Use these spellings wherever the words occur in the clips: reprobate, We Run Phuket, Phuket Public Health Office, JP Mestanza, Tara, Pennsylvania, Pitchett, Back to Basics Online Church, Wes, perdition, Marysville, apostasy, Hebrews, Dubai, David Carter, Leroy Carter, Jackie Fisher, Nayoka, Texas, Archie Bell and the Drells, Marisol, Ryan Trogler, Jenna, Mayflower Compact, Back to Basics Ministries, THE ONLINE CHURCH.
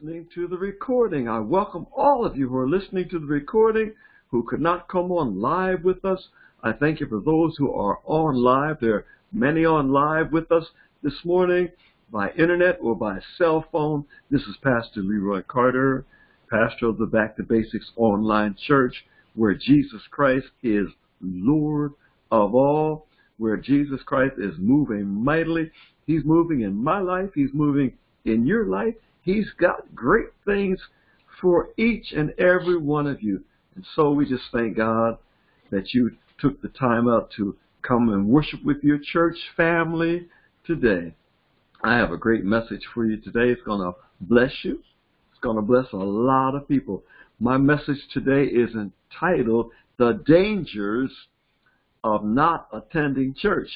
listening to the recording. I welcome all of you who are listening to the recording, who could not come on live with us. I thank you for those who are on live. There are many on live with us this morning by internet or by cell phone. This is Pastor Leroy Carter, pastor of the Back to Basics Online Church, where Jesus Christ is Lord of all, where Jesus Christ is moving mightily. He's moving in my life. He's moving in your life. He's got great things for each and every one of you. And so we just thank God that you took the time out to come and worship with your church family today. I have a great message for you today. It's going to bless you. It's going to bless a lot of people. My message today is entitled, The Dangers of Not Attending Church.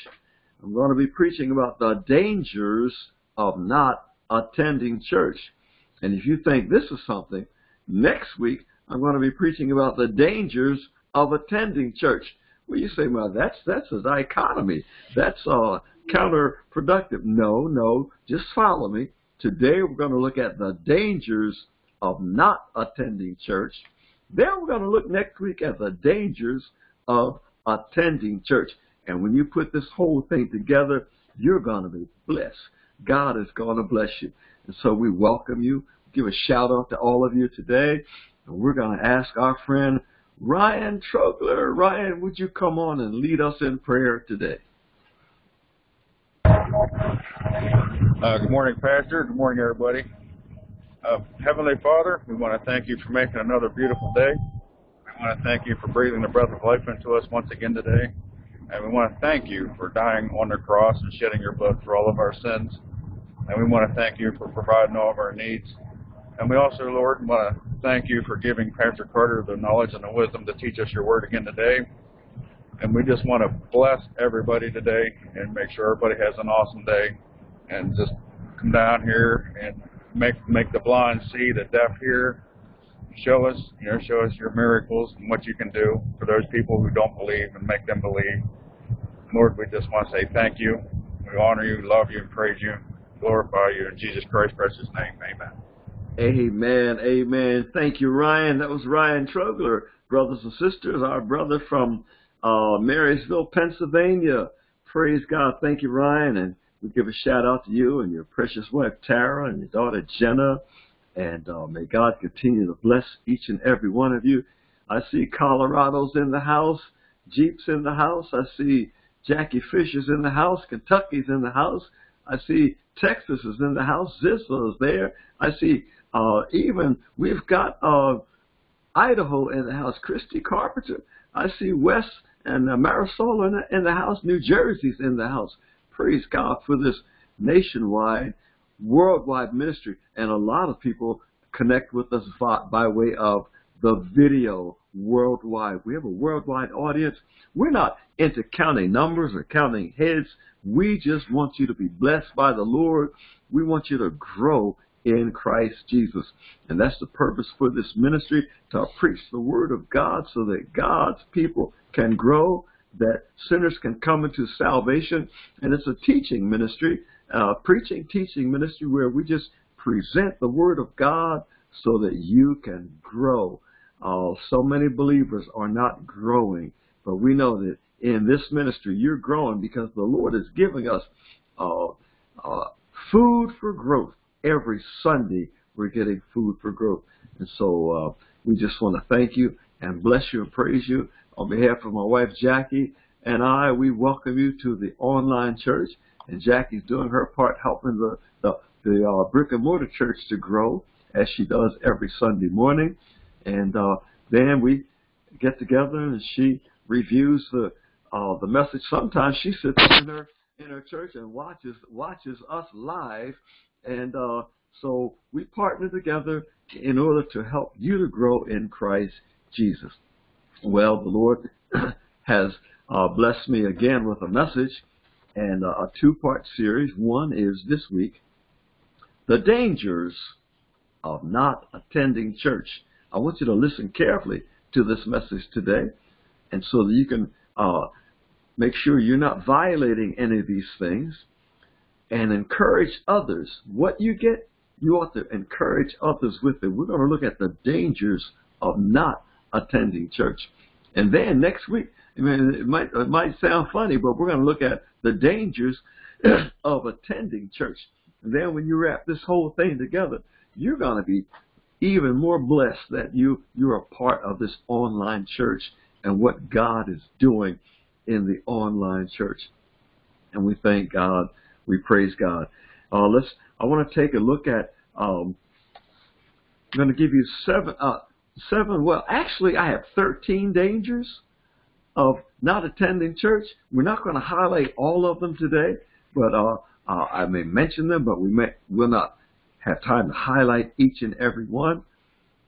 I'm going to be preaching about the dangers of not attending church. And if you think this is something, next week I'm going to be preaching about the dangers of attending church. Well, you say, well, that's a dichotomy. That's counterproductive. No, just follow me. Today we're going to look at the dangers of not attending church. Then we're going to look next week at the dangers of attending church. And when you put this whole thing together, you're going to be blessed. God is going to bless you. And so we welcome you. Give a shout out to all of you today. And we're going to ask our friend Ryan Trogler. Ryan, would you come on and lead us in prayer today? Good morning, Pastor. Good morning, everybody. Heavenly Father, we want to thank you for making another beautiful day. We want to thank you for breathing the breath of life into us once again today. And we want to thank you for dying on the cross and shedding your blood for all of our sins. And we want to thank you for providing all of our needs. And we also, Lord, want to thank you for giving Pastor Carter the knowledge and the wisdom to teach us your word again today. And we just want to bless everybody today and make sure everybody has an awesome day. And just come down here and make the blind see, the deaf hear. Show us your miracles and what you can do for those people who don't believe and make them believe. Lord, we just want to say thank you. We honor you, love you, and praise you, glorify you in Jesus Christ's precious name. Amen. Amen. Amen. Thank you, Ryan. That was Ryan Trogler, brothers and sisters, our brother from Marysville, Pennsylvania. Praise God. Thank you, Ryan. And we give a shout out to you and your precious wife, Tara, and your daughter, Jenna. And may God continue to bless each and every one of you. I see Colorado's in the house, Jeep's in the house. I see Jackie Fisher's in the house, Kentucky's in the house. I see Texas is in the house, Zissa is there. I see even we've got Idaho in the house, Christy Carpenter. I see Wes and Marisol in the house, New Jersey's in the house. Praise God for this nationwide, worldwide ministry, and a lot of people connect with us by way of the video worldwide. We have a worldwide audience. We're not into counting numbers or counting heads. We just want you to be blessed by the Lord. We want you to grow in Christ Jesus. And that's the purpose for this ministry, to preach the word of God so that God's people can grow, that sinners can come into salvation. And it's a teaching ministry, preaching, teaching ministry, where we just present the word of God so that you can grow. So many believers are not growing, but we know that in this ministry you're growing because the Lord is giving us food for growth. Every Sunday we're getting food for growth. And so we just want to thank you and bless you and praise you. On behalf of my wife Jackie and I, we welcome you to the online church. And Jackie's doing her part, helping the brick and mortar church to grow, as she does every Sunday morning. And then we get together, and she reviews the message. Sometimes she sits in her church and watches us live. And so we partner together in order to help you to grow in Christ Jesus. Well, the Lord has blessed me again with a message, and a two-part series. One is this week, The Dangers of Not Attending Church. I want you to listen carefully to this message today, and so that you can make sure you're not violating any of these things, and encourage others. What you get, You ought to encourage others with it. We're going to look at the dangers of not attending church. And then next week, I mean, it might sound funny, but we're going to look at the dangers of attending church. And then when you wrap this whole thing together, you're going to be even more blessed that you're a part of this online church and what God is doing in the online church. And we thank God. We praise God. I want to take a look at, I'm going to give you seven, well, actually I have 13 dangers of not attending church. We're not going to highlight all of them today, but I may mention them, but we'll not have time to highlight each and every one.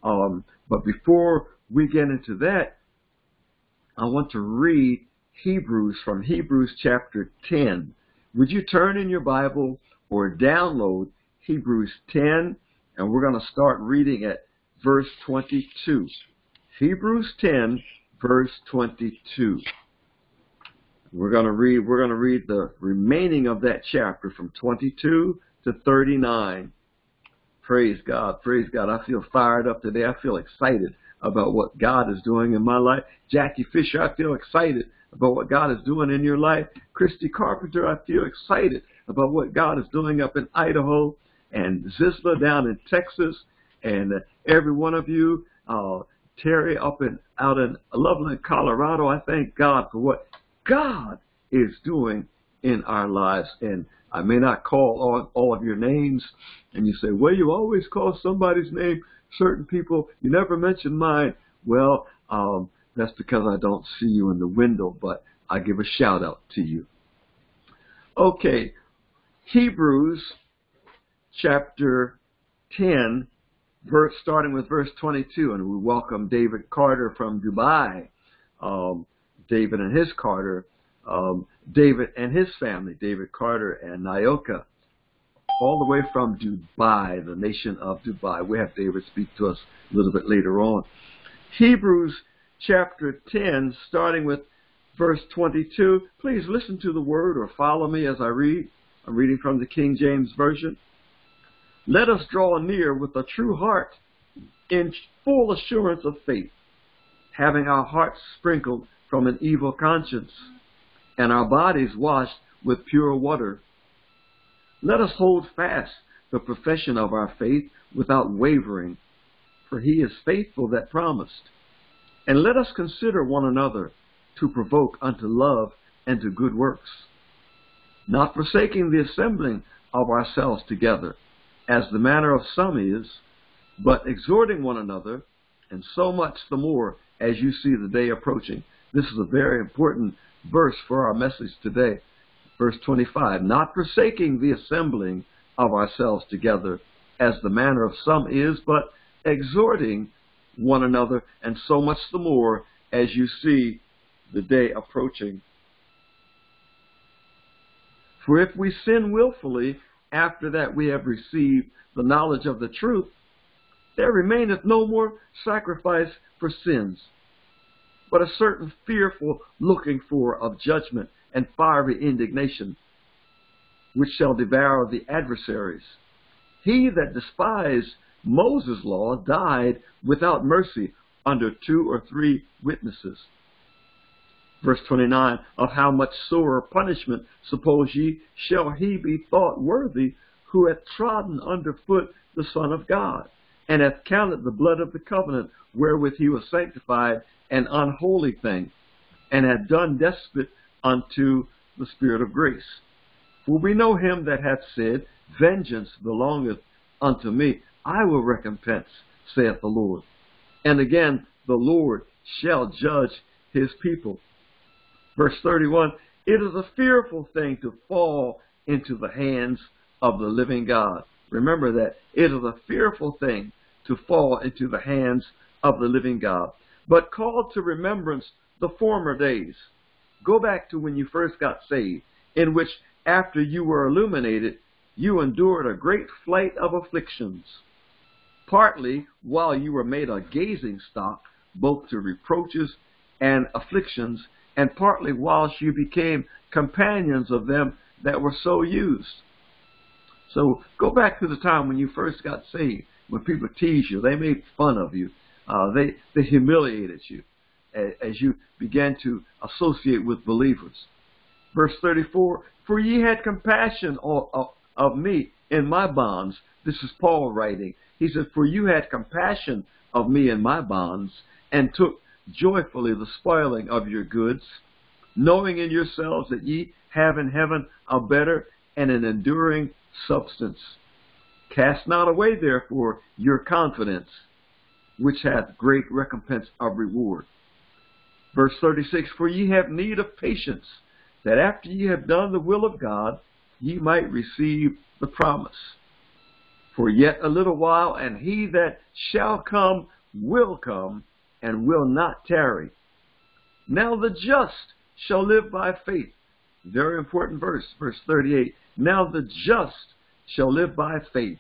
But before we get into that, I want to read Hebrews from Hebrews chapter 10. Would you turn in your Bible or download Hebrews 10, and we're going to start reading at verse 22. Hebrews 10, verse 22. We're going to read the remaining of that chapter from 22 to 39. Praise God, praise God. I feel fired up today. I feel excited about what God is doing in my life. Jackie Fisher, I feel excited about what God is doing in your life. Christy Carpenter, I feel excited about what God is doing up in Idaho, and Zissa down in Texas, and every one of you, Terry out in Loveland, Colorado. I thank God for what God is doing in our lives. And I may not call all of your names, and you say, well, you always call somebody's name, certain people, you never mention mine. Well, that's because I don't see you in the window, but I give a shout out to you. Okay, Hebrews chapter 10, starting with verse 22, and we welcome David Carter from Dubai, David and his family, David Carter and Nayoka, all the way from Dubai, the nation of Dubai. We have David speak to us a little bit later on. Hebrews chapter 10, starting with verse 22. Please listen to the word or follow me as I read. I'm reading from the King James Version. Let us draw near with a true heart in full assurance of faith, having our hearts sprinkled from an evil conscience and our bodies washed with pure water. Let us hold fast the profession of our faith without wavering, for he is faithful that promised. And let us consider one another to provoke unto love and to good works, not forsaking the assembling of ourselves together, as the manner of some is, but exhorting one another, and so much the more as you see the day approaching. This is a very important verse for our message today. Verse 25, not forsaking the assembling of ourselves together, as the manner of some is, but exhorting one another, and so much the more as you see the day approaching. For if we sin willfully, after that we have received the knowledge of the truth, there remaineth no more sacrifice for sins, but a certain fearful looking for of judgment and fiery indignation, which shall devour the adversaries. He that despised Moses' law died without mercy under 2 or 3 witnesses. Verse 29, of how much sore punishment, suppose ye, shall he be thought worthy who hath trodden under foot the Son of God, and hath counted the blood of the covenant wherewith he was sanctified an unholy thing, and hath done despot unto the Spirit of grace. For we know him that hath said, vengeance belongeth unto me, I will recompense, saith the Lord. And again, the Lord shall judge his people. Verse 31, it is a fearful thing to fall into the hands of the living God. Remember that. It is a fearful thing to fall into the hands of the living God. But call to remembrance the former days. Go back to when you first got saved, in which, after you were illuminated, you endured a great flight of afflictions, partly while you were made a gazing stock, both to reproaches and afflictions, and partly whilst you became companions of them that were so used. So go back to the time when you first got saved, when people teased you, they made fun of you, they humiliated you as you began to associate with believers. Verse 34, for ye had compassion of me in my bonds. This is Paul writing. He said, for you had compassion of me in my bonds, and took joyfully the spoiling of your goods, knowing in yourselves that ye have in heaven a better and an enduring substance. Cast not away, therefore, your confidence, which hath great recompense of reward. Verse 36, for ye have need of patience, that after ye have done the will of God, ye might receive the promise. For yet a little while, and he that shall come, and will not tarry. Now the just shall live by faith. Very important verse, verse 38. Now the just shall live by faith.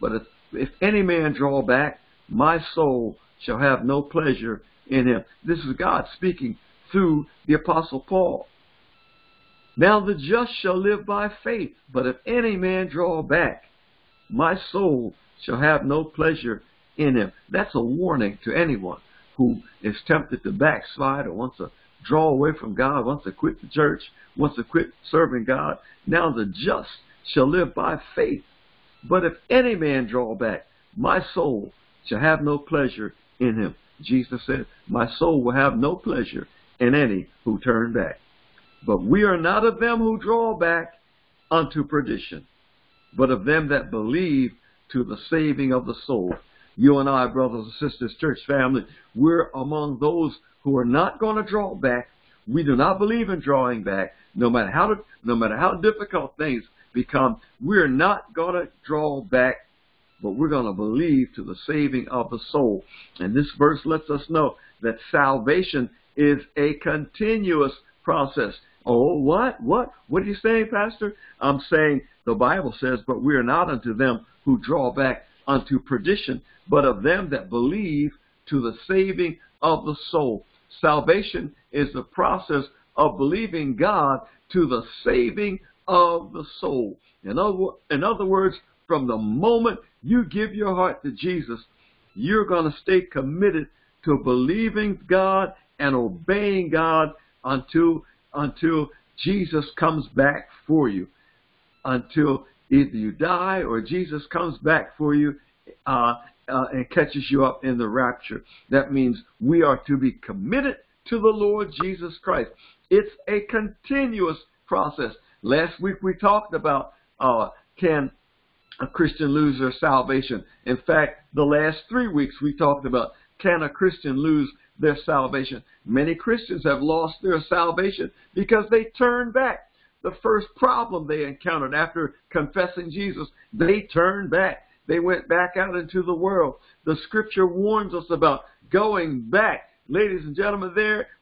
But if any man draw back, my soul shall have no pleasure in him. This is God speaking through the Apostle Paul. Now the just shall live by faith, but if any man draw back, my soul shall have no pleasure in him. That's a warning to anyone who is tempted to backslide or wants to draw away from God, wants to quit the church, wants to quit serving God. Now the just shall live by faith, but if any man draw back, my soul shall have no pleasure in him. Jesus said, my soul will have no pleasure in any who turn back. But we are not of them who draw back unto perdition, but of them that believe to the saving of the soul. You and I, brothers and sisters, church family, we're among those who are not going to draw back. We do not believe in drawing back. No matter how difficult things become, we're not going to draw back, but we're going to believe to the saving of the soul. And this verse lets us know that salvation is a continuous process. Oh, what? What are you saying, Pastor? I'm saying the Bible says, but we are not unto them who draw back unto perdition, but of them that believe to the saving of the soul. Salvation is the process of believing God to the saving of the soul. In other words, from the moment you give your heart to Jesus, you're going to stay committed to believing God and obeying God until Jesus comes back for you, until either you die or Jesus comes back for you and catches you up in the rapture. That means we are to be committed to the Lord Jesus Christ. It's a continuous process. Last week we talked about can a Christian lose their salvation. In fact, the last 3 weeks we talked about can a Christian lose their salvation. Many Christians have lost their salvation because they turned back. The first problem they encountered after confessing Jesus, they turned back. They went back out into the world. The scripture warns us about going back. Ladies and gentlemen,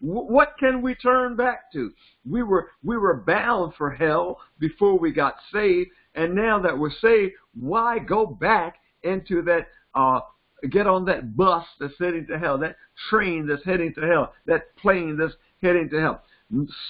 what can we turn back to? We were bound for hell before we got saved, and now that we're saved, why go back into that get on that bus that's heading to hell, that train that's heading to hell, that plane that's heading to hell?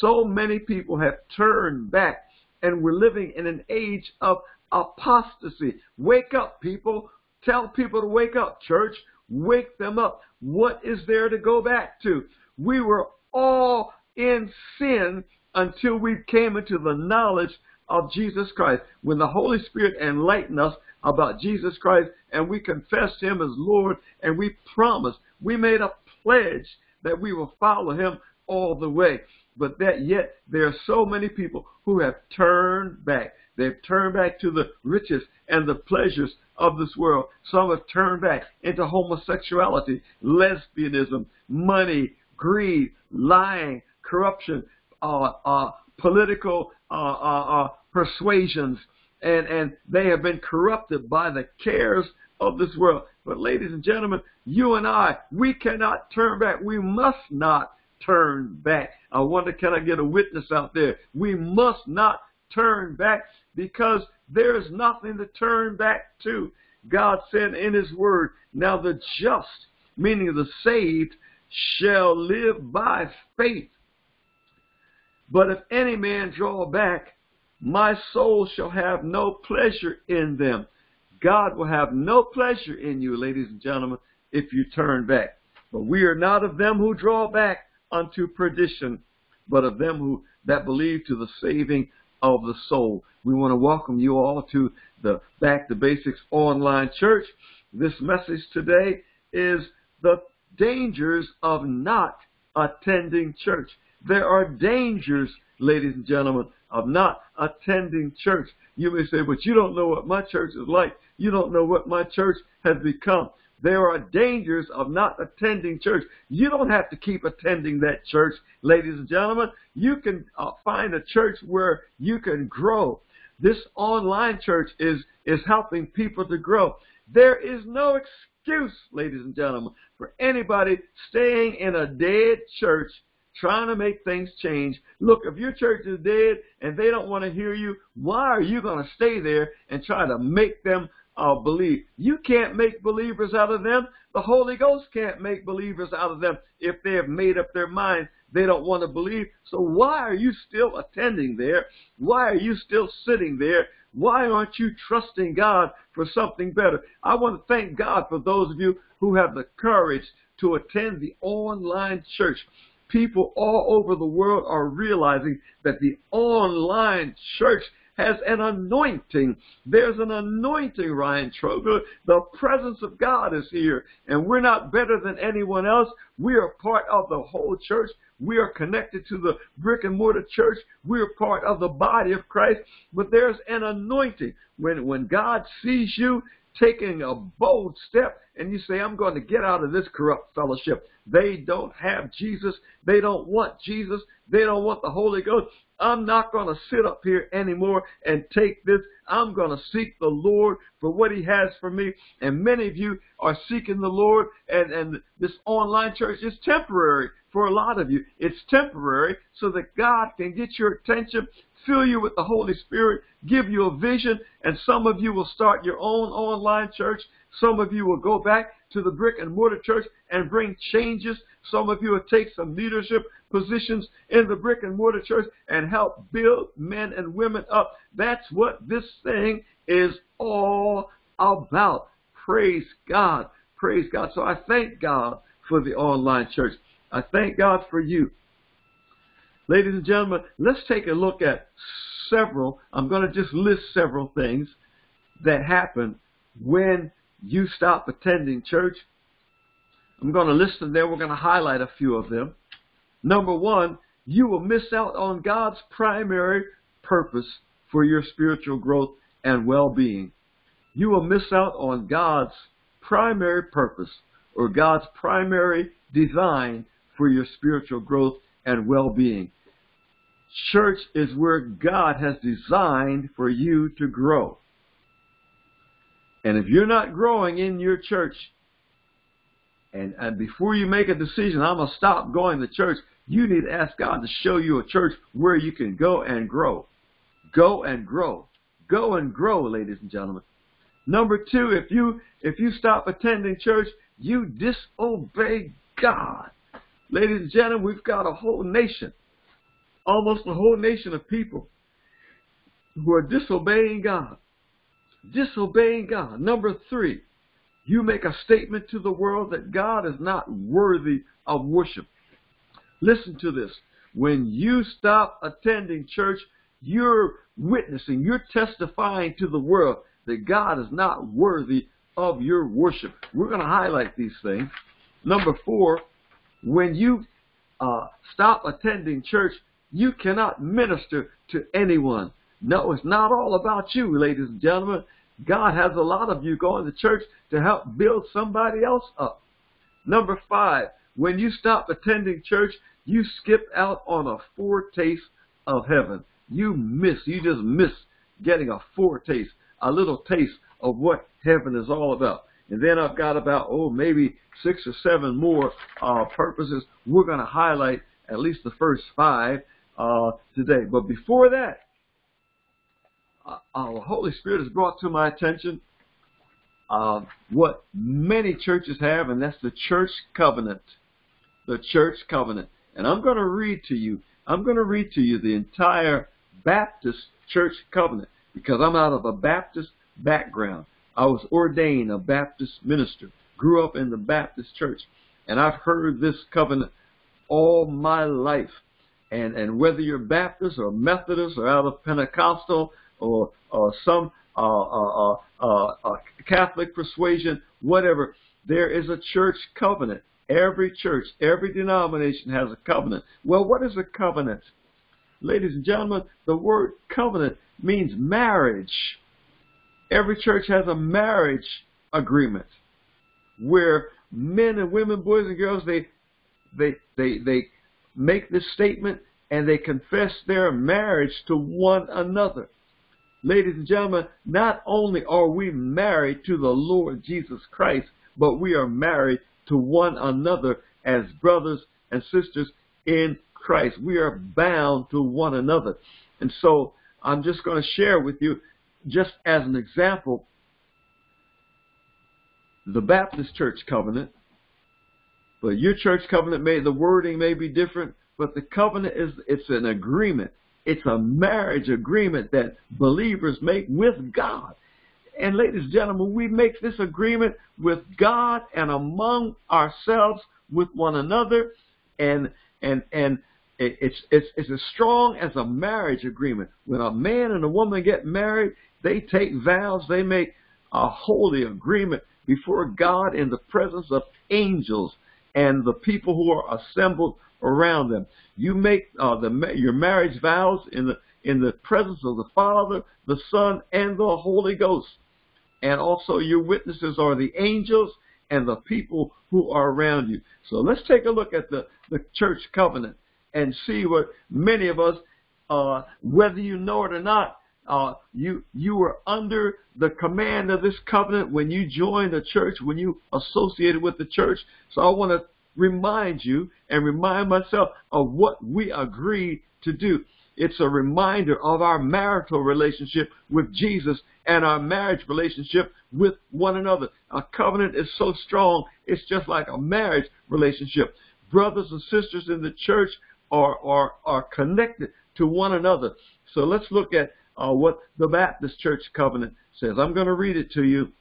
So many people have turned back, and we're living in an age of apostasy. Wake up, people. Tell people to wake up. Church, wake them up. What is there to go back to? We were all in sin until we came into the knowledge of Jesus Christ. When the Holy Spirit enlightened us about Jesus Christ and we confessed him as Lord, and we promised, we made a pledge that we will follow him all the way. But that yet there are so many people who have turned back. They've turned back to the riches and the pleasures of this world. Some have turned back into homosexuality, lesbianism, money, greed, lying, corruption, political persuasions, and they have been corrupted by the cares of this world. But ladies and gentlemen, you and I, we cannot turn back. We must not turn back. I wonder, can I get a witness out there? We must not turn back, because there is nothing to turn back to. God said in his word, now the just, meaning the saved, shall live by faith. But if any man draw back, My soul shall have no pleasure in them. God will have no pleasure in you, ladies and gentlemen, if you turn back. But we are not of them who draw back unto perdition, but of them who that believe to the saving of the soul. We want to welcome you all to the Back to Basics Online Church. This message today is the dangers of not attending church. There are dangers, ladies and gentlemen, of not attending church. You may say, but you don't know what my church is like. You don't know what my church has become. There are dangers of not attending church. You don't have to keep attending that church, ladies and gentlemen. You can find a church where you can grow. This online church is helping people to grow. There is no excuse, ladies and gentlemen, for anybody staying in a dead church trying to make things change. Look, if your church is dead and they don't want to hear you, why are you going to stay there and try to make them believe? You can't make believers out of them. The Holy Ghost can't make believers out of them if they have made up their mind they don't want to believe. So why are you still attending there? Why are you still sitting there? Why aren't you trusting God for something better? I want to thank God for those of you who have the courage to attend the online church. People all over the world are realizing that the online church has an anointing. There's an anointing, Ryan Trogler. The presence of God is here, and we're not better than anyone else. We are part of the whole church. We are connected to the brick and mortar church. We are part of the body of Christ, but there's an anointing. When God sees you taking a bold step, and you say, I'm going to get out of this corrupt fellowship. They don't have Jesus. They don't want Jesus. They don't want the Holy Ghost. I'm not going to sit up here anymore and take this. I'm going to seek the Lord for what he has for me. And many of you are seeking the Lord, and this online church is temporary for a lot of you. It's temporary so that God can get your attention, fill you with the Holy Spirit, give you a vision, and some of you will start your own online church. Some of you will go back to the brick and mortar church and bring changes. Some of you will take some leadership positions in the brick and mortar church and help build men and women up. That's what this thing is all about. Praise God. Praise God. So I thank God for the online church. I thank God for you. Ladies and gentlemen, let's take a look at several. I'm going to just list several things that happen when you stop attending church. I'm going to list them there. We're going to highlight a few of them. Number one, you will miss out on God's primary purpose for your spiritual growth and well-being. You will miss out on God's primary purpose or God's primary design for your spiritual growth and well-being. Church is where God has designed for you to grow. And if you're not growing in your church, and before you make a decision, I'm going to stop going to church, you need to ask God to show you a church where you can go and grow. Go and grow. Go and grow, ladies and gentlemen. Number two, if you stop attending church, you disobey God. Ladies and gentlemen, we've got a whole nation, almost a whole nation of people who are disobeying God. Disobeying God. Number three, you make a statement to the world that God is not worthy of worship. Listen to this. When you stop attending church, you're witnessing, you're testifying to the world that God is not worthy of your worship. We're going to highlight these things. Number four, when you stop attending church, you cannot minister to anyone. No, it's not all about you, ladies and gentlemen. God has a lot of you going to church to help build somebody else up. Number five, when you stop attending church, you skip out on a foretaste of heaven. You just miss getting a foretaste, a little taste of what heaven is all about. And then I've got about, maybe 6 or 7 more purposes. We're going to highlight at least the first 5 today. But before that, the Holy Spirit has brought to my attention what many churches have, and that's the church covenant. The church covenant. And I'm going to read to you the entire Baptist Church Covenant because I'm out of a Baptist background. I was ordained a Baptist minister, grew up in the Baptist church, and I've heard this covenant all my life. And whether you're Baptist or Methodist or out of Pentecostal or some Catholic persuasion, whatever, there is a church covenant. Every church, every denomination has a covenant. Well, what is a covenant? Ladies and gentlemen, the word covenant means marriage. Every church has a marriage agreement where men and women, boys and girls, they make this statement and they confess their marriage to one another. Ladies and gentlemen, not only are we married to the Lord Jesus Christ, but we are married to one another as brothers and sisters in Christ. We are bound to one another. And so I'm just going to share with you, just as an example, the Baptist Church Covenant. But your church covenant, the wording may be different, but the covenant is, it's an agreement. It's a marriage agreement that believers make with God. And ladies and gentlemen, we make this agreement with God and among ourselves with one another. And it's as strong as a marriage agreement. When a man and a woman get married, they take vows, they make a holy agreement before God in the presence of angels and the people who are assembled around them. You make your marriage vows in the presence of the Father, the Son, and the Holy Ghost. And also your witnesses are the angels and the people who are around you. So let's take a look at the church covenant and see what many of us, whether you know it or not, you were under the command of this covenant when you joined the church, when you associated with the church. So I want to remind you and remind myself of what we agreed to do. It's a reminder of our marital relationship with Jesus and our marriage relationship with one another. A covenant is so strong, it's just like a marriage relationship. Brothers and sisters in the church are connected to one another. So let's look at what the Baptist Church Covenant says. I'm going to read it to you.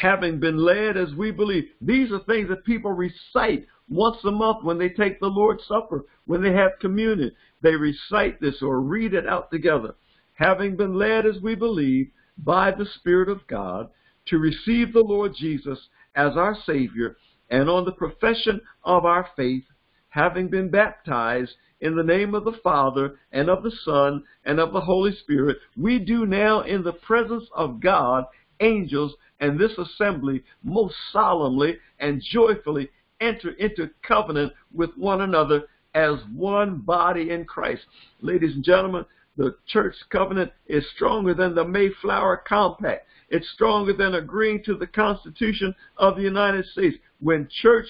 Having been led as we believe. These are things that people recite once a month when they take the Lord's Supper, when they have communion. They recite this or read it out together. Having been led as we believe by the Spirit of God to receive the Lord Jesus as our Savior and on the profession of our faith, having been baptized in the name of the Father and of the Son and of the Holy Spirit, we do now in the presence of God, angels, and this assembly most solemnly and joyfully enter into covenant with one another as one body in Christ. Ladies and gentlemen, the church covenant is stronger than the Mayflower Compact. It's stronger than agreeing to the Constitution of the United States. When church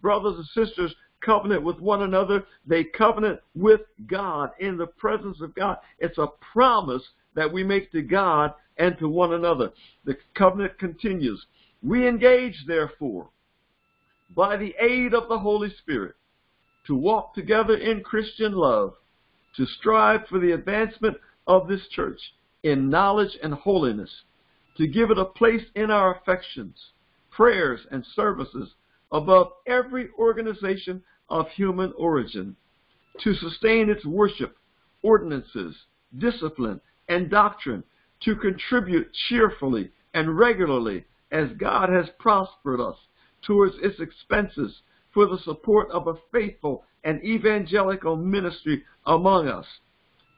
brothers and sisters covenant with one another, they covenant with God in the presence of God. It's a promise that we make to God and to one another. The covenant continues. We engage, therefore, by the aid of the Holy Spirit, to walk together in Christian love, to strive for the advancement of this church in knowledge and holiness, to give it a place in our affections, prayers, and services above every organization of human origin, to sustain its worship, ordinances, discipline, and doctrine, to contribute cheerfully and regularly as God has prospered us towards its expenses for the support of a faithful and evangelical ministry among us,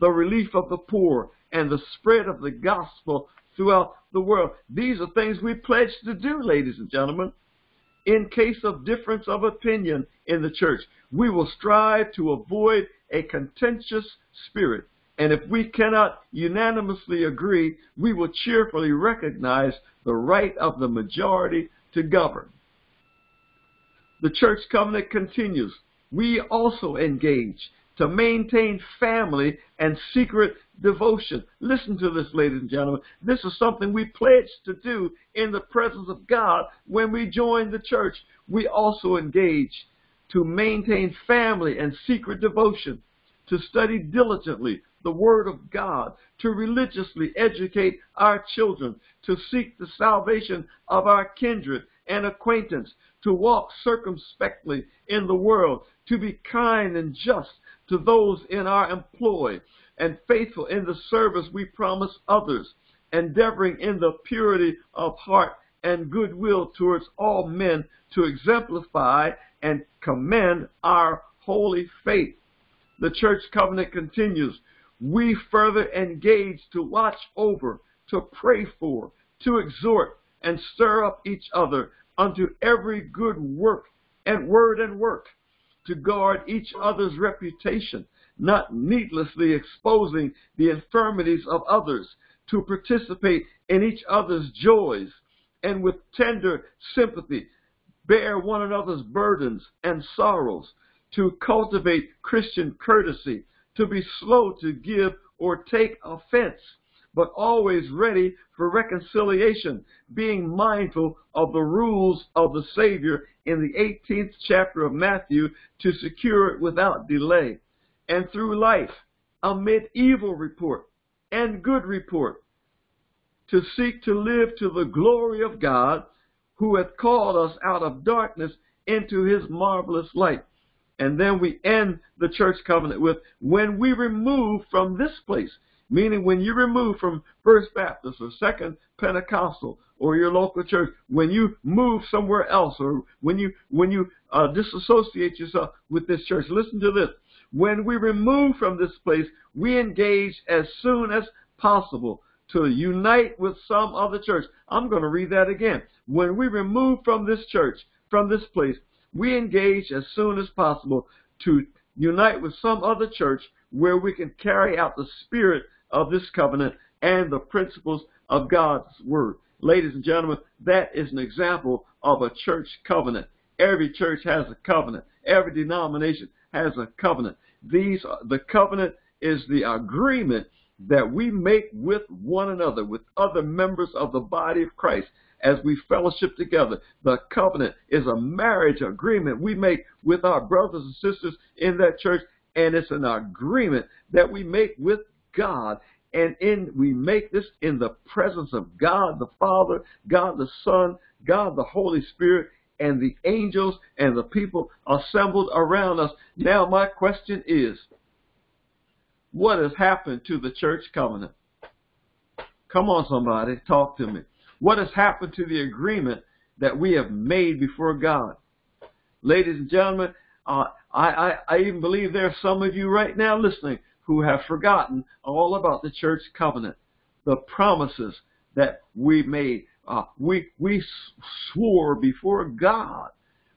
the relief of the poor, and the spread of the gospel throughout the world. These are things we pledge to do, ladies and gentlemen. In case of difference of opinion in the church, we will strive to avoid a contentious spirit. And if we cannot unanimously agree, we will cheerfully recognize the right of the majority to govern. The church covenant continues. We also engage to maintain family and secret devotion. Listen to this, ladies and gentlemen. This is something we pledge to do in the presence of God when we join the church. We also engage to maintain family and secret devotion, to study diligently the Word of God, to religiously educate our children, to seek the salvation of our kindred and acquaintance, to walk circumspectly in the world, to be kind and just to those in our employ, and faithful in the service we promise others, endeavoring in the purity of heart and goodwill towards all men, to exemplify and commend our holy faith. The church covenant continues. We further engage to watch over, to pray for, to exhort, and stir up each other unto every good work and word and work, to guard each other's reputation, not needlessly exposing the infirmities of others, to participate in each other's joys, and with tender sympathy bear one another's burdens and sorrows, to cultivate Christian courtesy, to be slow to give or take offense, but always ready for reconciliation, being mindful of the rules of the Savior in the 18th chapter of Matthew, to secure it without delay. And through life, amid evil report and good report, to seek to live to the glory of God, who hath called us out of darkness into his marvelous light. And then we end the church covenant with, when we remove from this place, meaning when you remove from First Baptist or Second Pentecostal or your local church, when you move somewhere else, or when you disassociate yourself with this church, listen to this. When we remove from this place, we engage as soon as possible to unite with some other church. I'm going to read that again. When we remove from this church, from this place, we engage as soon as possible to unite with some other church where we can carry out the spirit of this covenant and the principles of God's word. Ladies and gentlemen, that is an example of a church covenant. Every church has a covenant. Every denomination has a covenant. The covenant is the agreement that we make with one another, with other members of the body of Christ, as we fellowship together. The covenant is a marriage agreement we make with our brothers and sisters in that church, and it's an agreement that we make with God, and we make this in the presence of God the Father, God the Son, God the Holy Spirit, and the angels and the people assembled around us. Now my question is, what has happened to the church covenant? Come on, somebody, talk to me. What has happened to the agreement that we have made before God? Ladies and gentlemen, I even believe there are some of you right now listening who have forgotten all about the church covenant, the promises that we made. We swore before God.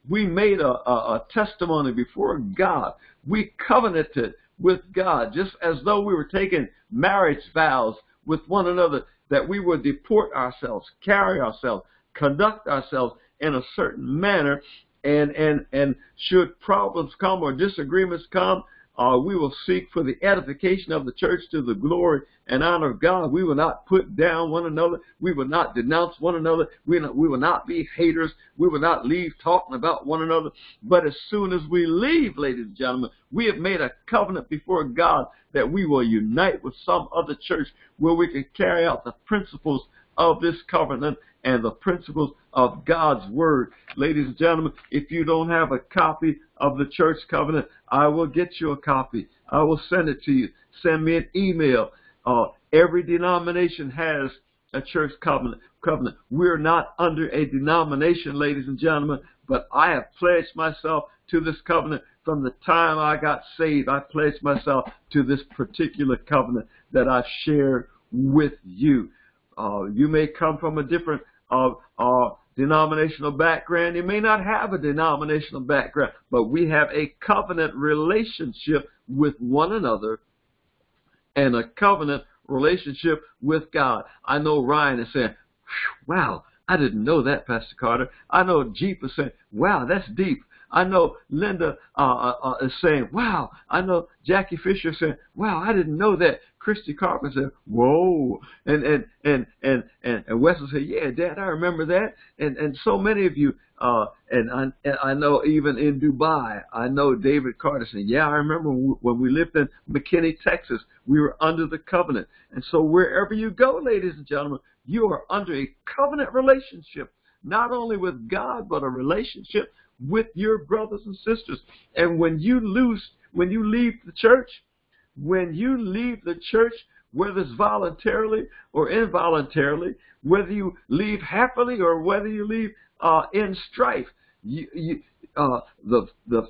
We made a testimony before God. We covenanted with God, just as though we were taking marriage vows with one another, that we would deport ourselves, carry ourselves, conduct ourselves in a certain manner, and should problems come or disagreements come, we will seek for the edification of the church to the glory and honor of God. We will not put down one another. We will not denounce one another. We will not be haters. We will not leave talking about one another. But as soon as we leave, ladies and gentlemen, we have made a covenant before God that we will unite with some other church where we can carry out the principles of this covenant and the principles of God's word. Ladies and gentlemen, if you don't have a copy of the church covenant, I will get you a copy. I will send it to you. Send me an email. Every denomination has a church covenant. We're not under a denomination, ladies and gentlemen, but I have pledged myself to this covenant. From the time I got saved, I pledged myself to this particular covenant that I shared with you. You may come from a different denominational background. You may not have a denominational background, but we have a covenant relationship with one another and a covenant relationship with God. I know Ryan is saying, wow, I didn't know that, Pastor Carter. I know Jeep is saying, wow, that's deep. I know Linda is saying, wow. I know Jackie Fisher is saying, wow, I didn't know that. Christy Carpenter said, whoa. And Wes will say, yeah, Dad, I remember that. And so many of you, and I know even in Dubai, I know David Carter said, yeah, I remember when we lived in McKinney, Texas, we were under the covenant. And so wherever you go, ladies and gentlemen, you are under a covenant relationship, not only with God, but a relationship with your brothers and sisters. And when you leave the church, whether it's voluntarily or involuntarily, whether you leave happily or whether you leave in strife, the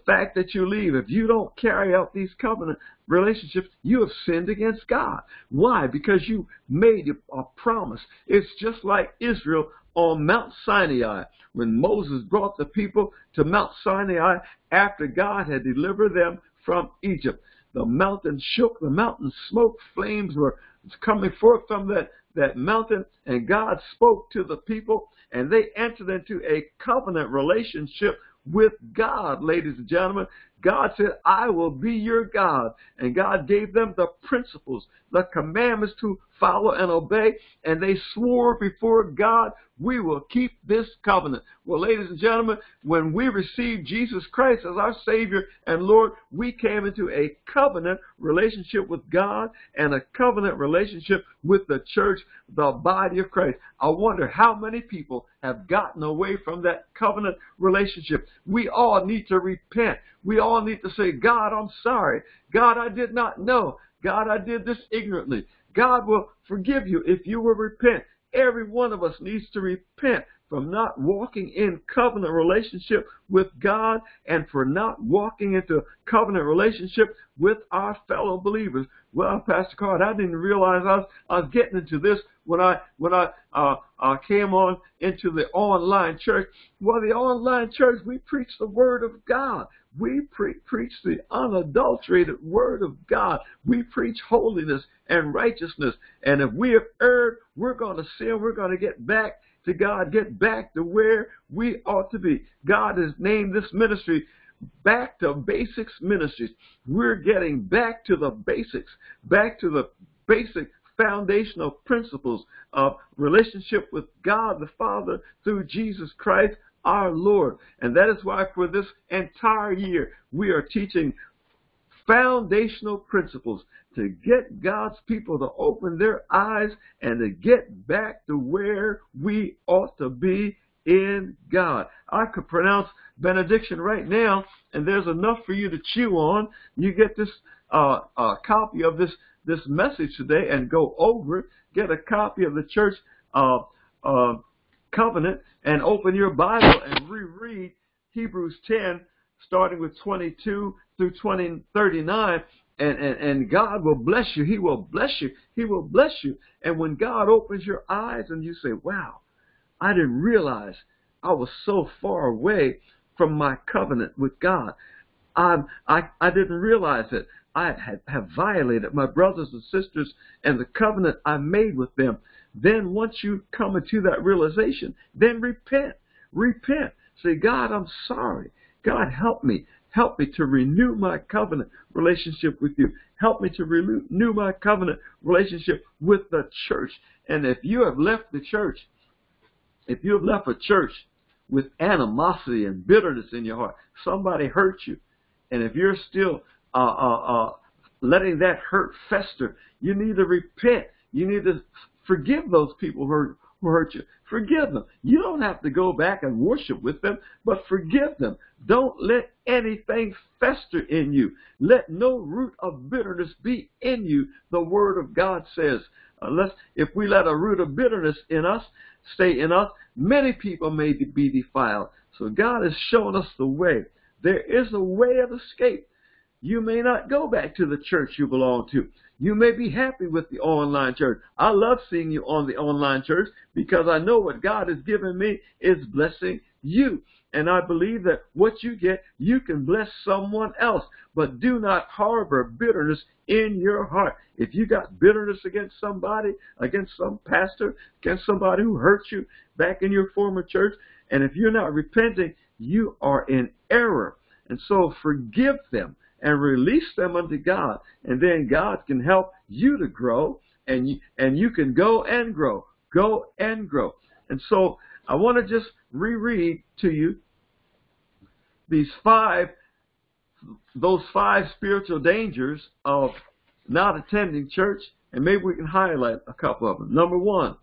fact that you leave, if you don't carry out these covenant relationships, you have sinned against God. Why? Because you made a promise. It's just like Israel on Mount Sinai. When Moses brought the people to Mount Sinai after God had delivered them from Egypt, the mountain shook, the mountain smoke, flames were coming forth from that mountain, and God spoke to the people, and they entered into a covenant relationship with God, ladies and gentlemen. God said, I will be your God. And God gave them the principles, the commandments to follow and obey, and they swore before God, we will keep this covenant. Well, ladies and gentlemen, when we received Jesus Christ as our Savior and Lord, we came into a covenant relationship with God and a covenant relationship with the church, the body of Christ. I wonder how many people have gotten away from that covenant relationship. We all need to repent. We all need to say, God, I'm sorry. God, I did not know. God, I did this ignorantly. God will forgive you if you will repent. Every one of us needs to repent from not walking in covenant relationship with God and for not walking into covenant relationship with our fellow believers. Well, Pastor Card, I didn't realize I was getting into this when I came on into the online church. Well, the online church, we preach the Word of God. We preach the unadulterated Word of God. We preach holiness and righteousness. And if we have erred, we're going to sin. We're going to get back to God, get back to where we ought to be. God has named this ministry Back to Basics Ministries. We're getting back to the basics, back to the basic foundational principles of relationship with God the Father through Jesus Christ, our Lord. And that is why for this entire year we are teaching foundational principles to get God's people to open their eyes and to get back to where we ought to be in God. I could pronounce benediction right now, and there's enough for you to chew on. You get this copy of this message today and go over it. Get a copy of the church covenant and open your Bible and reread Hebrews 10, starting with 22 through 39, and God will bless you. He will bless you. He will bless you. And when God opens your eyes and you say, wow, I didn't realize I was so far away from my covenant with God. I didn't realize it. I have violated my brothers and sisters and the covenant I made with them. Then once you come into that realization, then repent. Repent. Say, God, I'm sorry. God, help me. Help me to renew my covenant relationship with you. Help me to renew my covenant relationship with the church. And if you have left the church, if you have left a church with animosity and bitterness in your heart, somebody hurt you, and if you're still letting that hurt fester, you need to repent. You need to forgive those people who hurt you. Forgive them. You don't have to go back and worship with them, but forgive them. Don't let anything fester in you. Let no root of bitterness be in you, the Word of God says. If we let a root of bitterness in us, stay in us, many people may be defiled. So God has shown us the way. There is a way of escape. You may not go back to the church you belong to. You may be happy with the online church. I love seeing you on the online church because I know what God has given me is blessing you. And I believe that what you get, you can bless someone else. But do not harbor bitterness in your heart. If you got bitterness against somebody, against some pastor, against somebody who hurt you back in your former church, and if you're not repenting, you are in error. And so forgive them. and release them unto God. And then God can help you to grow, and you can go and grow, And so I want to just reread to you these those five spiritual dangers of not attending church, and maybe we can highlight a couple of them. Number one,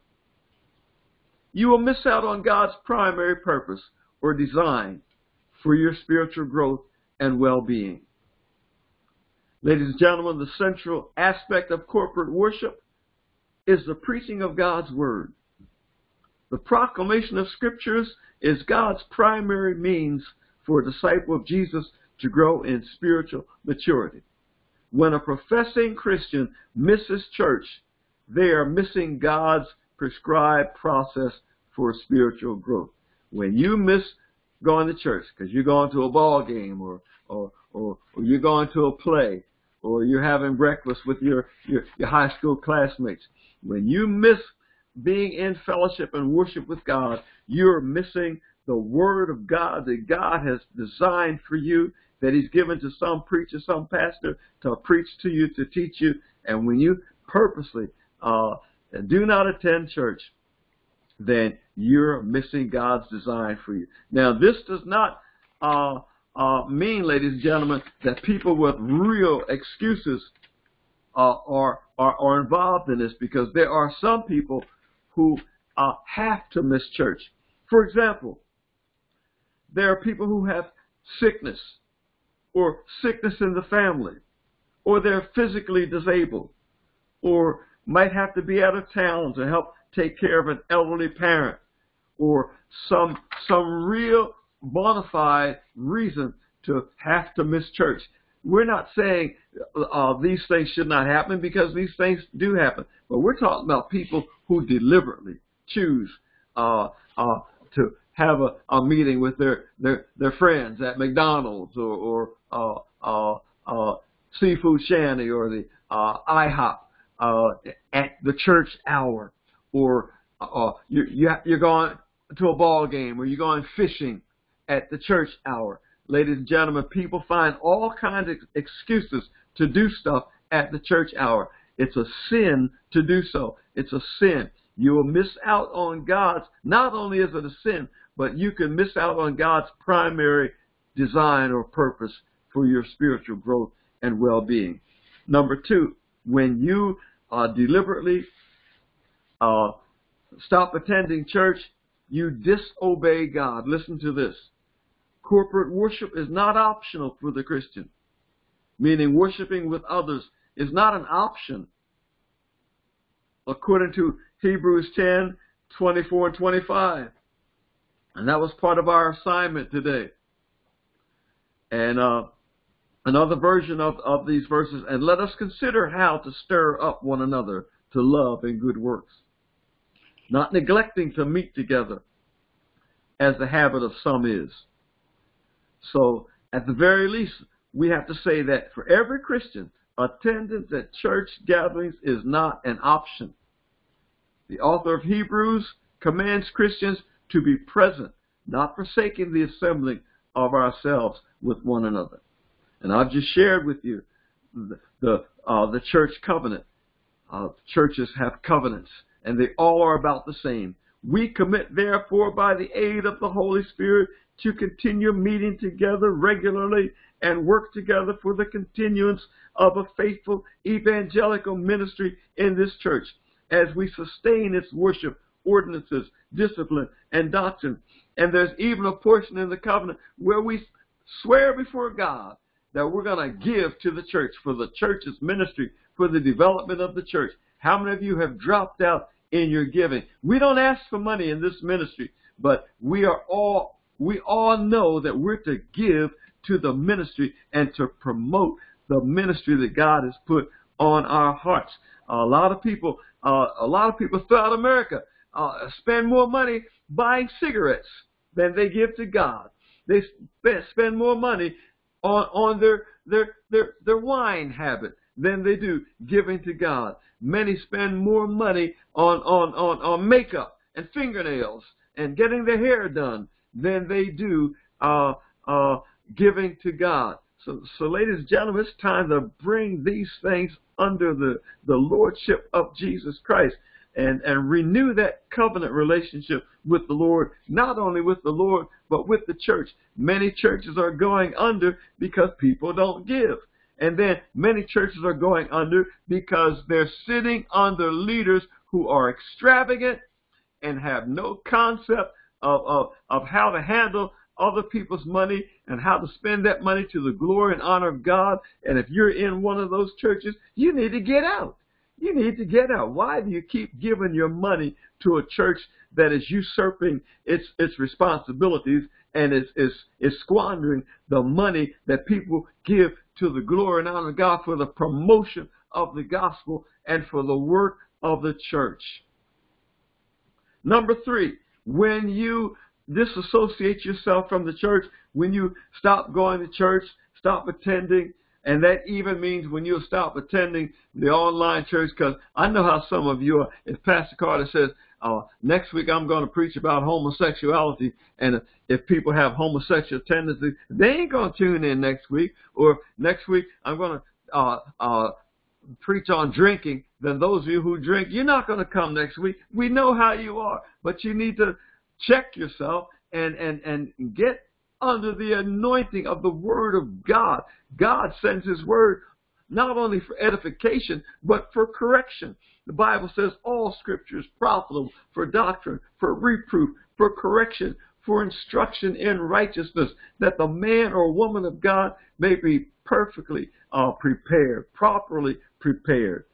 you will miss out on God's primary purpose or design for your spiritual growth and well-being. Ladies and gentlemen, the central aspect of corporate worship is the preaching of God's word. The proclamation of scriptures is God's primary means for a disciple of Jesus to grow in spiritual maturity. When a professing Christian misses church, they are missing God's prescribed process for spiritual growth. When you miss going to church because you're going to a ball game or you're going to a play or you're having breakfast with your high school classmates, when you miss being in fellowship and worship with God, you're missing the word of God that God has designed for you, that he's given to some preacher, some pastor to preach to you, to teach you. And when you purposely do not attend church, then you're missing God's design for you. Now, this does not mean, ladies and gentlemen, that people with real excuses are involved in this, because there are some people who have to miss church. For example, there are people who have sickness or sickness in the family, or they're physically disabled, or might have to be out of town to help take care of an elderly parent, or some real bona fide reason to have to miss church. We're not saying these things should not happen, because these things do happen. But we're talking about people who deliberately choose to have a meeting with their friends at McDonald's or Seafood Shanty or the IHOP at the church hour. Or you're going to a ball game, or you're going fishing at the church hour. Ladies and gentlemen, people find all kinds of excuses to do stuff at the church hour. It's a sin to do so. It's a sin. You will miss out on God's, not only is it a sin, but you can miss out on God's primary design or purpose for your spiritual growth and well-being. Number two, when you deliberately stop attending church, you disobey God. Listen to this. Corporate worship is not optional for the Christian, meaning worshiping with others is not an option. According to Hebrews 10, 24 and 25. And that was part of our assignment today. And another version of these verses, and let us consider how to stir up one another to love and good works, not neglecting to meet together, as the habit of some is. So, at the very least, we have to say that for every Christian, attendance at church gatherings is not an option. The author of Hebrews commands Christians to be present, not forsaking the assembling of ourselves with one another. And I've just shared with you the church covenant. Churches have covenants, and they all are about the same. We commit, therefore, by the aid of the Holy Spirit, to continue meeting together regularly and work together for the continuance of a faithful evangelical ministry in this church, as we sustain its worship, ordinances, discipline, and doctrine. And there's even a portion in the covenant where we swear before God that we're going to give to the church for the church's ministry, for the development of the church. How many of you have dropped out in your giving? We don't ask for money in this ministry, but we all know that we're to give to the ministry and to promote the ministry that God has put on our hearts. A lot of people throughout America spend more money buying cigarettes than they give to God. They spend more money on their wine habit than they do giving to God. Many spend more money on makeup and fingernails and getting their hair done than they do giving to God. So ladies and gentlemen, it's time to bring these things under the lordship of Jesus Christ and renew that covenant relationship with the Lord, not only with the Lord, but with the church. Many churches are going under because people don't give. And then many churches are going under because they're sitting under leaders who are extravagant and have no concept of how to handle other people's money and how to spend that money to the glory and honor of God. And if you're in one of those churches, you need to get out. You need to get out. Why do you keep giving your money to a church that is usurping its responsibilities and is squandering the money that people give to the glory and honor of God for the promotion of the gospel and for the work of the church? Number three, when you disassociate yourself from the church, when you stop going to church, stop attending, and that even means when you stop attending the online church, because I know how some of you are. If Pastor Carter says, next week I'm going to preach about homosexuality, and if people have homosexual tendencies, they ain't going to tune in next week. Or next week I'm going to preach on drinking, then those of you who drink, you're not going to come next week. We know how you are, but you need to check yourself and get under the anointing of the Word of God. God sends His Word not only for edification, but for correction. The Bible says all Scripture is profitable for doctrine, for reproof, for correction, for instruction in righteousness, that the man or woman of God may be perfectly prepared, properly prepared.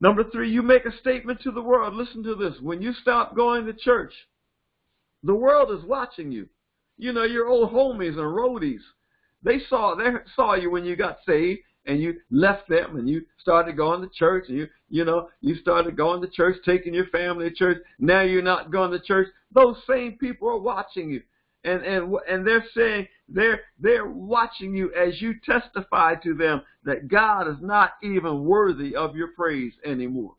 Number three, you make a statement to the world. Listen to this. When you stop going to church, the world is watching you. You know, your old homies and roadies, they saw you when you got saved, and you left them, and you started going to church, and you started going to church, taking your family to church. Now you're not going to church. Those same people are watching you, and they're saying they're watching you as you testify to them that God is not even worthy of your praise anymore.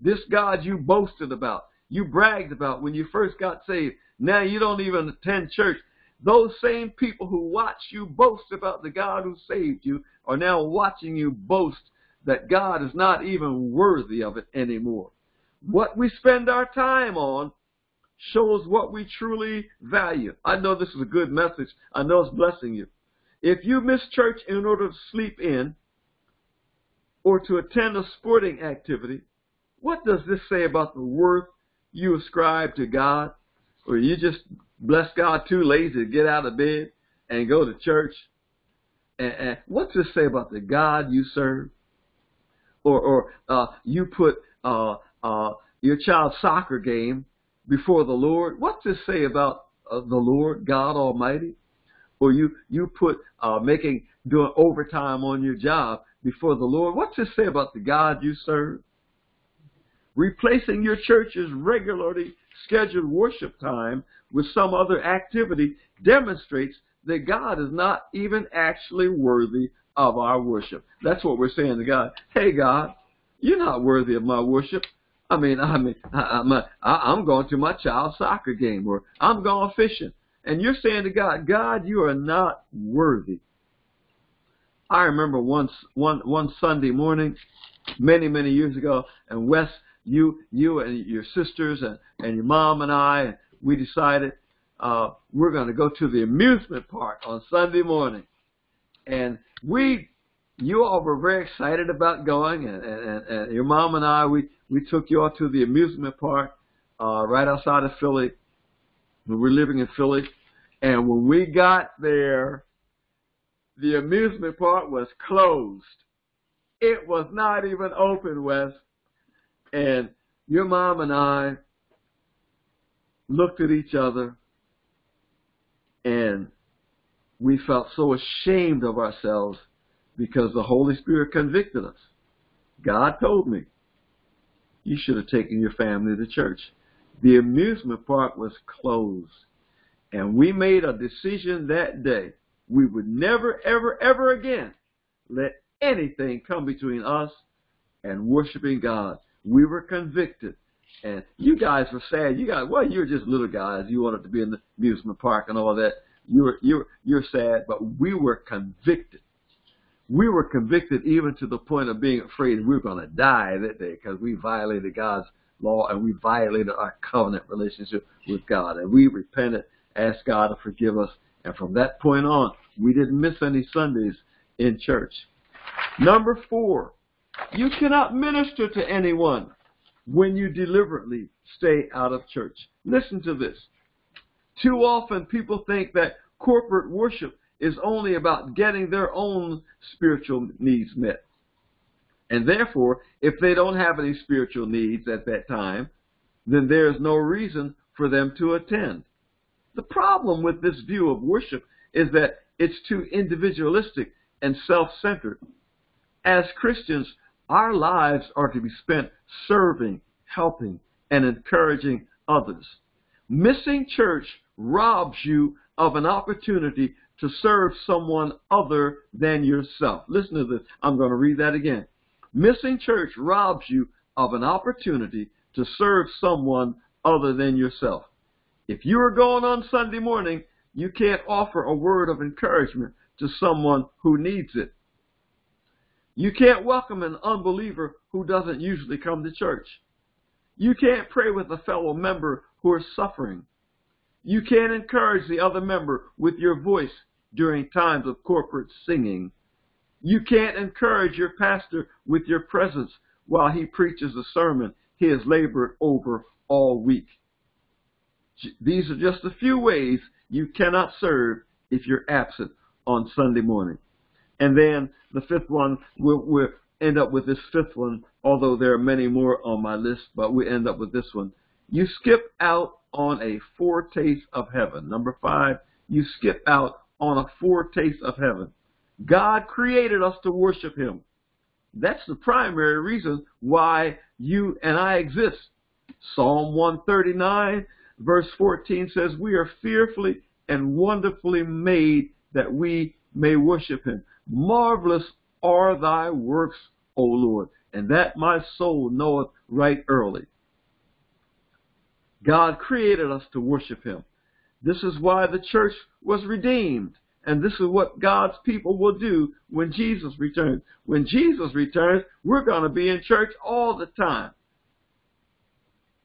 This God you boasted about, you bragged about when you first got saved, now you don't even attend church. Those same people who watch you boast about the God who saved you are now watching you boast that God is not even worthy of it anymore. What we spend our time on shows what we truly value. I know this is a good message. I know it's blessing you. If you miss church in order to sleep in or to attend a sporting activity, what does this say about the worth you ascribe to God? Or you just bless God too lazy to get out of bed and go to church? And what's this say about the God you serve? Or you put your child's soccer game before the Lord. What's this say about the Lord God Almighty? Or you put doing overtime on your job before the Lord. What's this say about the God you serve? Replacing your church's regularly scheduled worship time with some other activity demonstrates that God is not even actually worthy of our worship. That's what we're saying to God. Hey, God, you're not worthy of my worship. I'm going to my child's soccer game, or I'm going fishing. And you're saying to God, God, you are not worthy. I remember one Sunday morning, many years ago, and Wes, you and your sisters and your mom and I, we decided we're going to go to the amusement park on Sunday morning. And you all were very excited about going, and your mom and I, we took you all to the amusement park right outside of Philly. We were living in Philly. And when we got there, the amusement park was closed. It was not even open, Wes. And your mom and I looked at each other, and we felt so ashamed of ourselves because the Holy Spirit convicted us. God told me, you should have taken your family to church. The amusement park was closed. And we made a decision that day. We would never, ever, ever again let anything come between us and worshiping God. We were convicted, and you guys were sad. You guys, well, you were just little guys. You wanted to be in the amusement park and all that. You're sad, but we were convicted. We were convicted even to the point of being afraid we were going to die that day because we violated God's law and we violated our covenant relationship with God. And we repented, asked God to forgive us. And from that point on, we didn't miss any Sundays in church. Number 4, you cannot minister to anyone when you deliberately stay out of church. Listen to this. Too often people think that corporate worship is only about getting their own spiritual needs met. And therefore, if they don't have any spiritual needs at that time, then there is no reason for them to attend. The problem with this view of worship is that it's too individualistic and self-centered. As Christians, our lives are to be spent serving, helping, and encouraging others. Missing church robs you of an opportunity to serve someone other than yourself. Listen to this. I'm going to read that again. Missing church robs you of an opportunity to serve someone other than yourself. If you are going on Sunday morning, you can't offer a word of encouragement to someone who needs it. You can't welcome an unbeliever who doesn't usually come to church. You can't pray with a fellow member who is suffering. You can't encourage the other member with your voice during times of corporate singing. You can't encourage your pastor with your presence while he preaches a sermon he has labored over all week. These are just a few ways you cannot serve if you're absent on Sunday morning. And then the fifth one, we'll end up with this fifth one, although there are many more on my list, but we end up with this one. You skip out on a foretaste of heaven. Number 5, you skip out on a foretaste of heaven. God created us to worship him. That's the primary reason why you and I exist. Psalm 139, verse 14 says, we are fearfully and wonderfully made that we may worship him. Marvelous are thy works, O Lord, and that my soul knoweth right early. God created us to worship him. This is why the church was redeemed. And this is what God's people will do when Jesus returns. When Jesus returns, we're going to be in church all the time.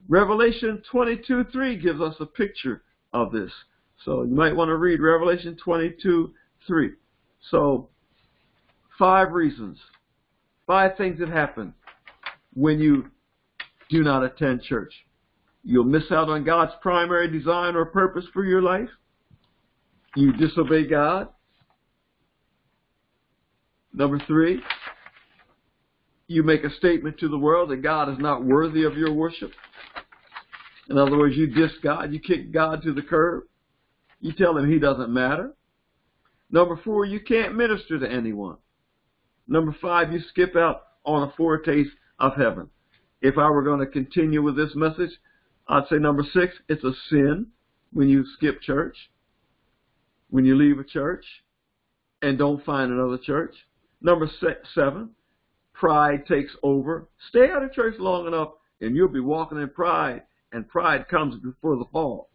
Revelation 22:3 gives us a picture of this. So you might want to read Revelation 22:3. So 5 reasons, 5 things that happen when you do not attend church. You'll miss out on God's primary design or purpose for your life. You disobey God. Number 3, you make a statement to the world that God is not worthy of your worship. In other words, you diss God. You kick God to the curb. You tell him he doesn't matter. Number 4, you can't minister to anyone. Number 5, you skip out on a foretaste of heaven. If I were going to continue with this message, I'd say number 6, it's a sin when you skip church, when you leave a church and don't find another church. Number 7, pride takes over. Stay out of church long enough and you'll be walking in pride, and pride comes before the fall.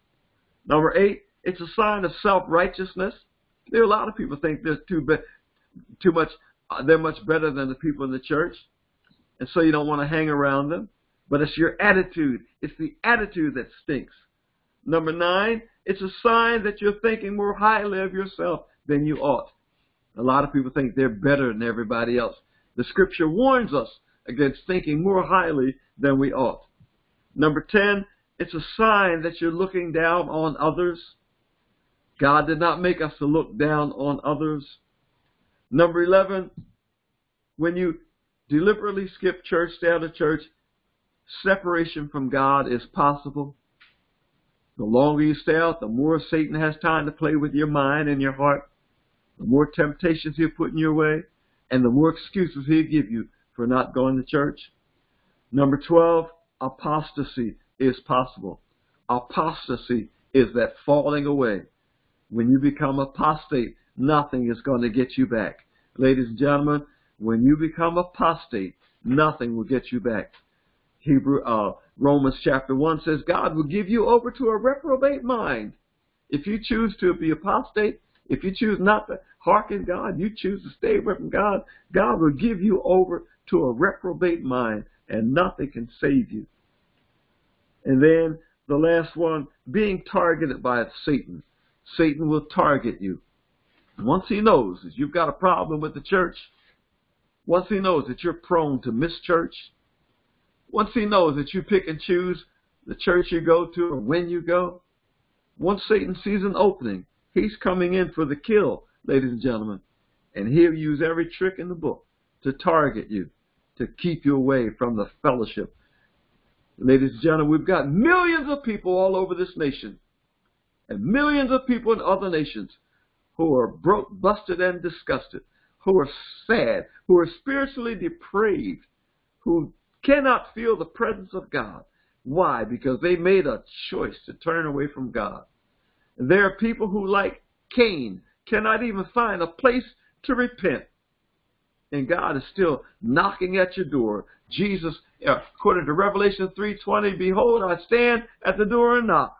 Number 8, it's a sign of self-righteousness. There are a lot of people think they're much better than the people in the church, and so you don't want to hang around them. But it's your attitude. It's the attitude that stinks. Number 9, it's a sign that you're thinking more highly of yourself than you ought. A lot of people think they're better than everybody else. The scripture warns us against thinking more highly than we ought. Number 10, it's a sign that you're looking down on others. God did not make us to look down on others. Number 11, when you deliberately skip church, stay out of church, separation from God is possible. The longer you stay out, the more Satan has time to play with your mind and your heart, the more temptations he'll put in your way, and the more excuses he'll give you for not going to church. Number 12, apostasy is possible. Apostasy is that falling away. When you become apostate, nothing is going to get you back. Ladies and gentlemen, when you become apostate, nothing will get you back. Romans chapter 1 says God will give you over to a reprobate mind If you choose to be apostate, if you choose not to hearken God, you choose to stay away from God, God will give you over to a reprobate mind, and nothing can save you. And then the last one, being targeted by Satan. Satan will target you. Once he knows that you've got a problem with the church, once he knows that you're prone to mischurch, once he knows that you pick and choose the church you go to or when you go, once Satan sees an opening, he's coming in for the kill, ladies and gentlemen. And he'll use every trick in the book to target you, to keep you away from the fellowship. Ladies and gentlemen, we've got millions of people all over this nation and millions of people in other nations who are broke, busted, and disgusted, who are sad, who are spiritually depraved, who cannot feel the presence of God. Why? Because they made a choice to turn away from God. And there are people who, like Cain, cannot even find a place to repent. And God is still knocking at your door. Jesus, according to Revelation 3:20, behold, I stand at the door and knock.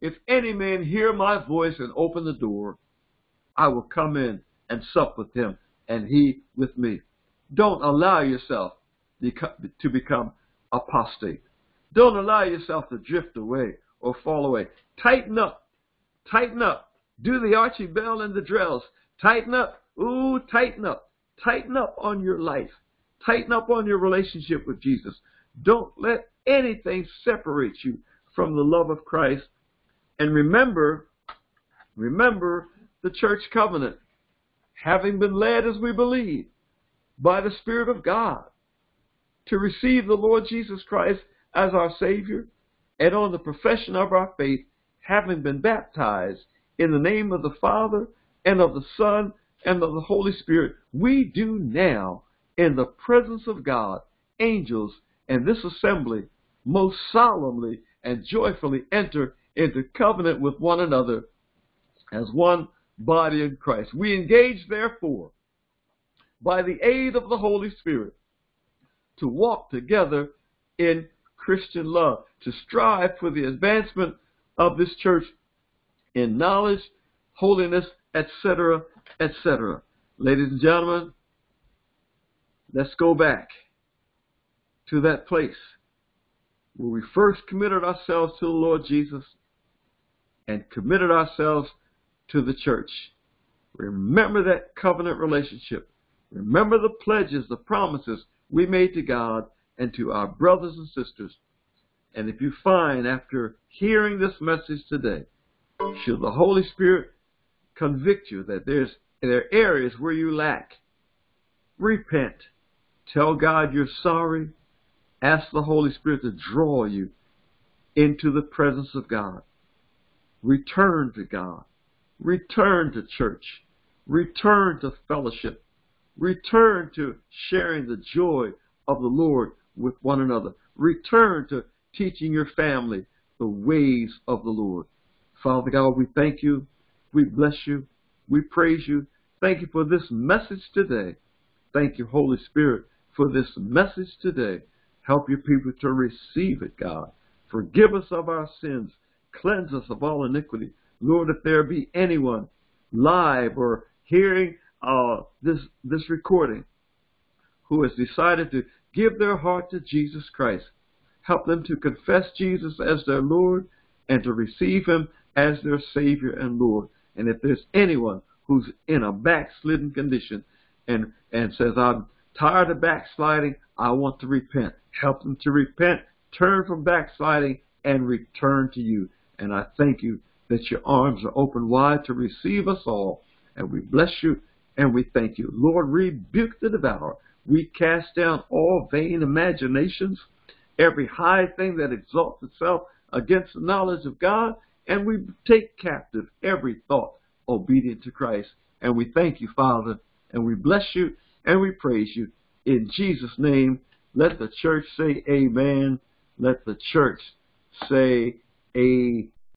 If any man hear my voice and open the door, I will come in and sup with him and he with me. Don't allow yourself to become apostate. Don't allow yourself to drift away or fall away. Tighten up. Tighten up. Do the Archie Bell and the Drells. Tighten up. Ooh, tighten up. Tighten up on your life. Tighten up on your relationship with Jesus. Don't let anything separate you from the love of Christ. And remember the church covenant, having been led as we believe by the Spirit of God to receive the Lord Jesus Christ as our Savior, and on the profession of our faith, having been baptized in the name of the Father and of the Son and of the Holy Spirit, we do now, in the presence of God, angels, and this assembly, most solemnly and joyfully enter into covenant with one another as one body in Christ. We engage, therefore, by the aid of the Holy Spirit, to walk together in Christian love, to strive for the advancement of this church in knowledge, holiness, etc., etc. Ladies and gentlemen, let's go back to that place where we first committed ourselves to the Lord Jesus and committed ourselves to the church. Remember that covenant relationship. Remember the pledges, the promises we made to God and to our brothers and sisters. And if you find, after hearing this message today, should the Holy Spirit convict you that there are areas where you lack, repent. Tell God you're sorry. Ask the Holy Spirit to draw you into the presence of God. Return to God. Return to church. Return to fellowship. Return to sharing the joy of the Lord with one another. Return to teaching your family the ways of the Lord. Father God, we thank you. We bless you. We praise you. Thank you for this message today. Thank you, Holy Spirit, for this message today. Help your people to receive it, God. Forgive us of our sins. Cleanse us of all iniquity. Lord, if there be anyone live or hearing this recording who has decided to give their heart to Jesus Christ, help them to confess Jesus as their Lord and to receive him as their Savior and Lord. And if there's anyone who's in a backslidden condition and says, I'm tired of backsliding, I want to repent. Help them to repent, turn from backsliding, and return to you. And I thank you that your arms are open wide to receive us all. And we bless you and we thank you. Lord, rebuke the devourer. We cast down all vain imaginations, every high thing that exalts itself against the knowledge of God, and we take captive every thought obedient to Christ. And we thank you, Father, and we bless you and we praise you. In Jesus' name, let the church say amen. Let the church say amen.